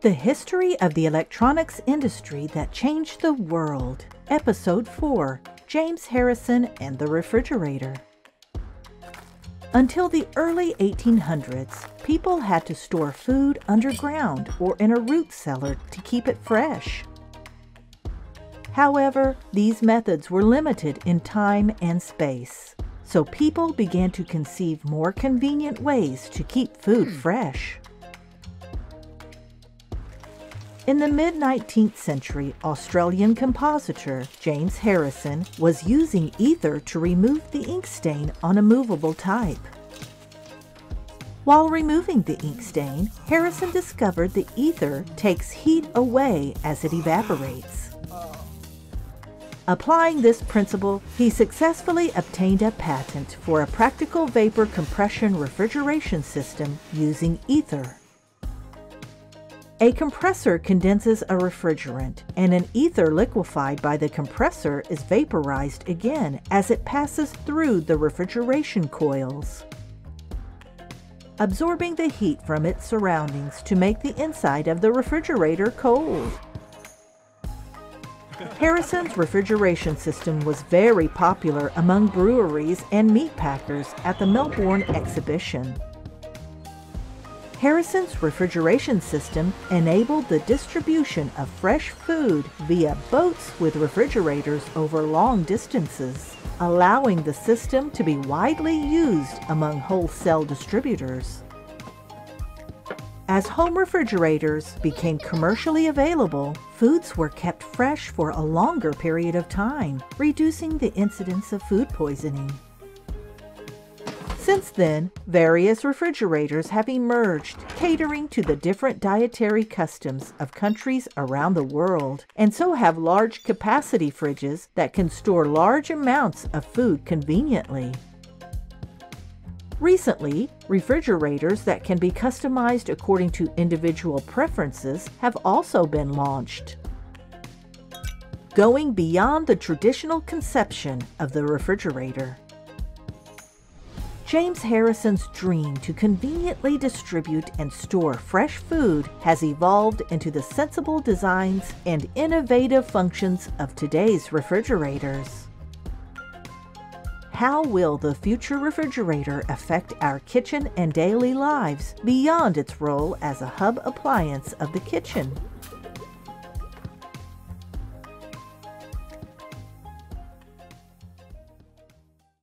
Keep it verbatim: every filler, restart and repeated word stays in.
The History of the Electronics Industry That Changed the World, Episode four, James Harrison and the Refrigerator. Until the early eighteen hundreds, people had to store food underground or in a root cellar to keep it fresh. However, these methods were limited in time and space, so people began to conceive more convenient ways to keep food fresh. In the mid nineteenth century, Australian compositor James Harrison was using ether to remove the ink stain on a movable type. While removing the ink stain, Harrison discovered the ether takes heat away as it evaporates. Applying this principle, he successfully obtained a patent for a practical vapor compression refrigeration system using ether. A compressor condenses a refrigerant, and an ether liquefied by the compressor is vaporized again as it passes through the refrigeration coils, absorbing the heat from its surroundings to make the inside of the refrigerator cold. Harrison's refrigeration system was very popular among breweries and meat packers at the Melbourne exhibition. Harrison's refrigeration system enabled the distribution of fresh food via boats with refrigerators over long distances, allowing the system to be widely used among wholesale distributors. As home refrigerators became commercially available, foods were kept fresh for a longer period of time, reducing the incidence of food poisoning. Since then, various refrigerators have emerged, catering to the different dietary customs of countries around the world, and so have large capacity fridges that can store large amounts of food conveniently. Recently, refrigerators that can be customized according to individual preferences have also been launched, going beyond the traditional conception of the refrigerator. James Harrison's dream to conveniently distribute and store fresh food has evolved into the sensible designs and innovative functions of today's refrigerators. How will the future refrigerator affect our kitchen and daily lives beyond its role as a hub appliance of the kitchen?